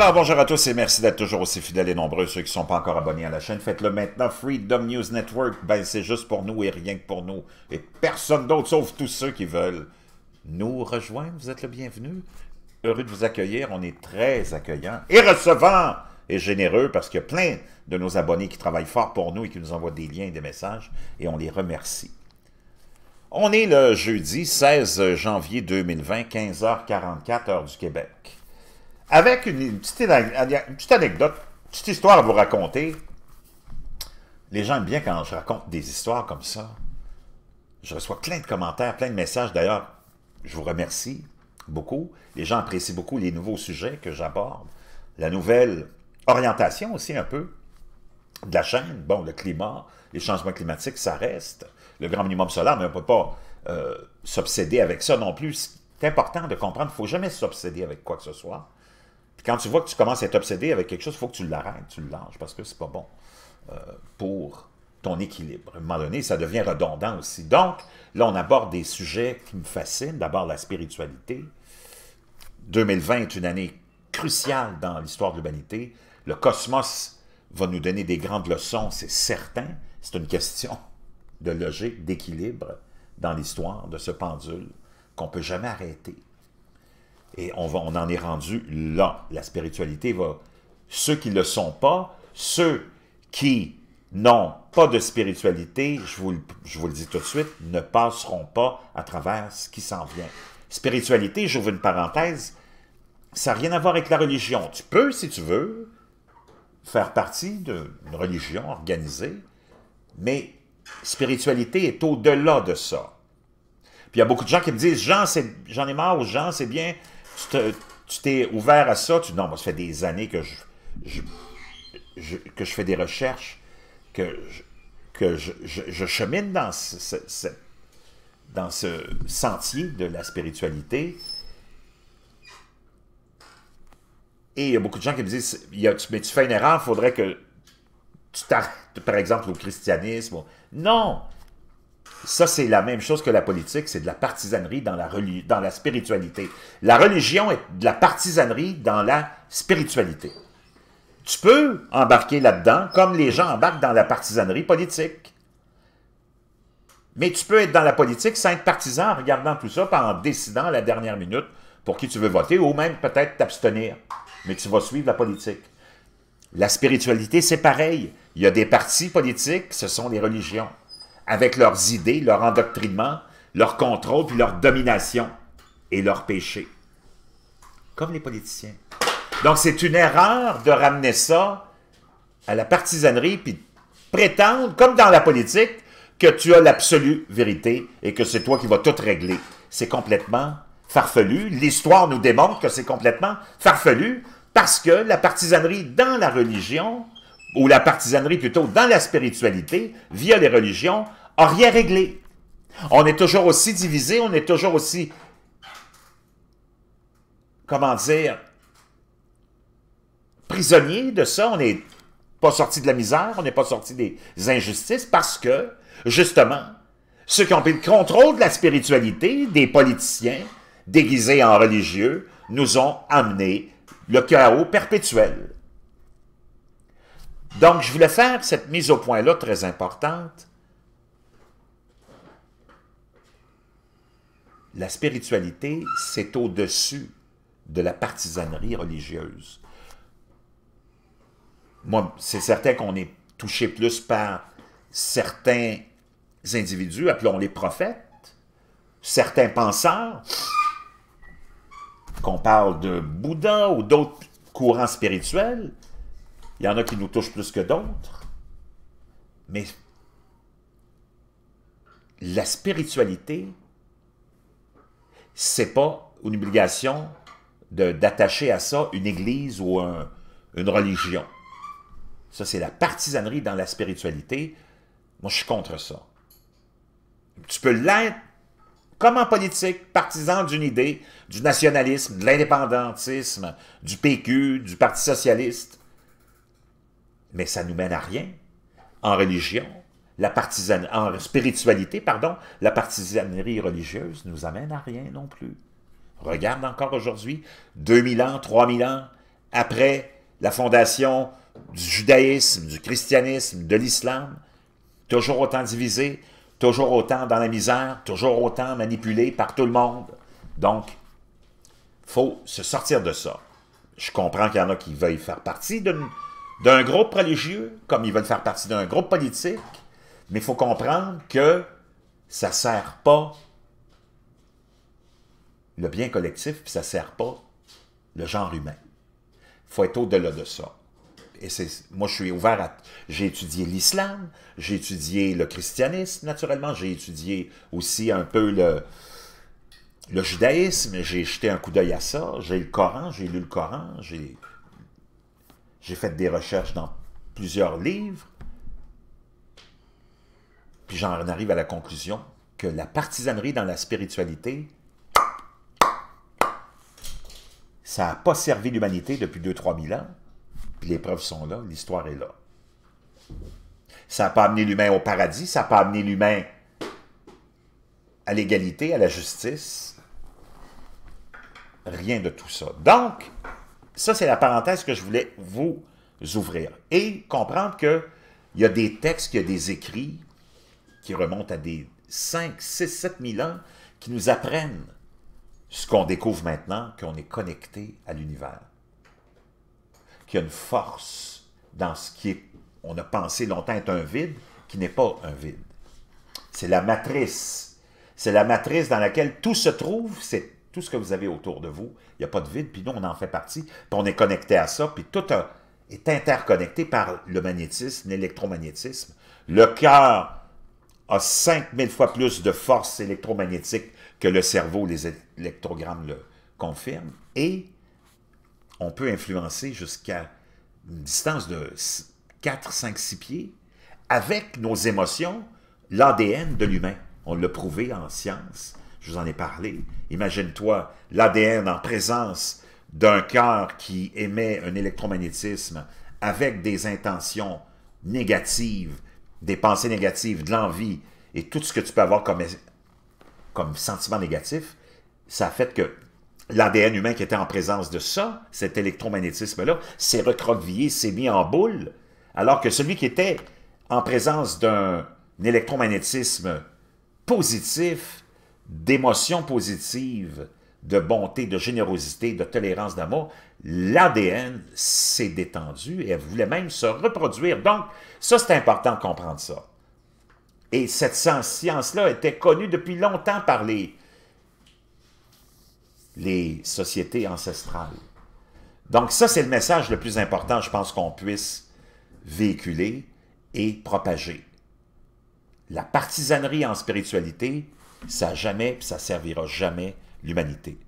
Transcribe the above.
Alors, bonjour à tous et merci d'être toujours aussi fidèles et nombreux. Ceux qui ne sont pas encore abonnés à la chaîne, faites-le maintenant. Freedom News Network, ben c'est juste pour nous et rien que pour nous. Et personne d'autre, sauf tous ceux qui veulent nous rejoindre. Vous êtes le bienvenu. Heureux de vous accueillir. On est très accueillants et recevants et généreux parce qu'il y a plein de nos abonnés qui travaillent fort pour nous et qui nous envoient des liens et des messages. Et on les remercie. On est le jeudi 16 janvier 2020, 15h44, heure du Québec. Avec une petite anecdote, une petite histoire à vous raconter. Les gens aiment bien quand je raconte des histoires comme ça. Je reçois plein de commentaires, plein de messages. D'ailleurs, je vous remercie beaucoup. Les gens apprécient beaucoup les nouveaux sujets que j'aborde. La nouvelle orientation aussi un peu de la chaîne. Bon, le climat, les changements climatiques, ça reste. Le grand minimum solaire, mais on ne peut pas s'obséder avec ça non plus. C'est important de comprendre, il ne faut jamais s'obséder avec quoi que ce soit. Puis quand tu vois que tu commences à être obsédé avec quelque chose, il faut que tu l'arrêtes, tu le lâches, parce que c'est pas bon pour ton équilibre. À un moment donné, ça devient redondant aussi. Donc, là, on aborde des sujets qui me fascinent. D'abord, la spiritualité. 2020 est une année cruciale dans l'histoire de l'humanité. Le cosmos va nous donner des grandes leçons, c'est certain. C'est une question de logique, d'équilibre dans l'histoire de ce pendule qu'on ne peut jamais arrêter. Et on en est rendu là. La spiritualité va... Ceux qui ne le sont pas, ceux qui n'ont pas de spiritualité, je vous le dis tout de suite, ne passeront pas à travers ce qui s'en vient. Spiritualité, j'ouvre une parenthèse, ça n'a rien à voir avec la religion. Tu peux, si tu veux, faire partie d'une religion organisée, mais spiritualité est au-delà de ça. Puis il y a beaucoup de gens qui me disent « J'en ai marre aux gens, c'est bien... » Tu t'es ouvert à ça, tu dis, non, moi, ça fait des années que je fais des recherches, que je chemine dans ce sentier de la spiritualité. Et il y a beaucoup de gens qui me disent, mais tu fais une erreur, il faudrait que tu t'arrêtes, par exemple, au christianisme. Non! Ça, c'est la même chose que la politique, c'est de la partisanerie dans la spiritualité. La religion est de la partisanerie dans la spiritualité. Tu peux embarquer là-dedans, comme les gens embarquent dans la partisanerie politique. Mais tu peux être dans la politique sans être partisan en regardant tout ça, en décidant à la dernière minute pour qui tu veux voter, ou même peut-être t'abstenir. Mais tu vas suivre la politique. La spiritualité, c'est pareil. Il y a des partis politiques, ce sont les religions, avec leurs idées, leur endoctrinement, leur contrôle, puis leur domination et leur péché. Comme les politiciens. Donc, c'est une erreur de ramener ça à la partisanerie, puis prétendre, comme dans la politique, que tu as l'absolue vérité et que c'est toi qui vas tout régler. C'est complètement farfelu. L'histoire nous démontre que c'est complètement farfelu parce que la partisanerie dans la religion, ou la partisanerie plutôt dans la spiritualité, via les religions, n'a rien réglé. On est toujours aussi divisé, on est toujours aussi, comment dire, prisonnier de ça, on n'est pas sorti de la misère, on n'est pas sorti des injustices, parce que, justement, ceux qui ont pris le contrôle de la spiritualité, des politiciens déguisés en religieux, nous ont amené le chaos perpétuel. Donc, je voulais faire cette mise au point-là très importante. La spiritualité, c'est au-dessus de la partisanerie religieuse. Moi, c'est certain qu'on est touché plus par certains individus, appelons-les prophètes, certains penseurs, qu'on parle de Bouddha ou d'autres courants spirituels. Il y en a qui nous touchent plus que d'autres, mais la spiritualité, c'est pas une obligation d'attacher à ça une église ou une religion. Ça, c'est la partisanerie dans la spiritualité. Moi, je suis contre ça. Tu peux l'être comme en politique, partisan d'une idée, du nationalisme, de l'indépendantisme, du PQ, du Parti socialiste. Mais ça nous mène à rien. En religion, en spiritualité, pardon, la partisanerie religieuse nous amène à rien non plus. Regarde encore aujourd'hui, 2000 ans, 3000 ans après la fondation du judaïsme, du christianisme, de l'islam, toujours autant divisé, toujours autant dans la misère, toujours autant manipulé par tout le monde. Donc, il faut se sortir de ça. Je comprends qu'il y en a qui veulent faire partie d'un groupe religieux, comme ils veulent faire partie d'un groupe politique, mais il faut comprendre que ça ne sert pas le bien collectif, puis ça ne sert pas le genre humain. Il faut être au-delà de ça. Et moi, je suis ouvert à... J'ai étudié l'islam, j'ai étudié le christianisme, naturellement, j'ai étudié aussi un peu le judaïsme, j'ai jeté un coup d'œil à ça, j'ai le Coran, j'ai lu le Coran, j'ai fait des recherches dans plusieurs livres, puis j'en arrive à la conclusion que la partisanerie dans la spiritualité, ça n'a pas servi l'humanité depuis 2 000 à 3 000 ans, puis les preuves sont là, l'histoire est là. Ça n'a pas amené l'humain au paradis, ça n'a pas amené l'humain à l'égalité, à la justice, rien de tout ça. Donc, ça c'est la parenthèse que je voulais vous ouvrir et comprendre qu'il y a des textes, qu'il y a des écrits qui remontent à des 5, 6, 7 000 ans qui nous apprennent ce qu'on découvre maintenant, qu'on est connecté à l'univers, qu'il y a une force dans ce qui est, on a pensé longtemps être un vide, qui n'est pas un vide. C'est la matrice. C'est la matrice dans laquelle tout se trouve, c'est tout ce que vous avez autour de vous. Il n'y a pas de vide, puis nous, on en fait partie, puis on est connecté à ça, puis tout est interconnecté par le magnétisme, l'électromagnétisme. Le cœur a 5000 fois plus de force électromagnétique que le cerveau, les électrogrammes le confirment, et on peut influencer jusqu'à une distance de 4, 5, 6 pieds avec nos émotions, l'ADN de l'humain. On l'a prouvé en science, je vous en ai parlé. Imagine-toi l'ADN en présence d'un cœur qui émet un électromagnétisme avec des intentions négatives, des pensées négatives, de l'envie et tout ce que tu peux avoir comme sentiment négatif. Ça a fait que l'ADN humain qui était en présence de ça, cet électromagnétisme-là, s'est recroquevillé, s'est mis en boule, alors que celui qui était en présence d'un électromagnétisme positif, d'émotions positives, de bonté, de générosité, de tolérance, d'amour, l'ADN s'est détendu et elle voulait même se reproduire. Donc, ça, c'est important de comprendre ça. Et cette science-là était connue depuis longtemps par les sociétés ancestrales. Donc ça, c'est le message le plus important, je pense, qu'on puisse véhiculer et propager. La partisanerie en spiritualité, ça n'a jamais, puis ça servira jamais l'humanité.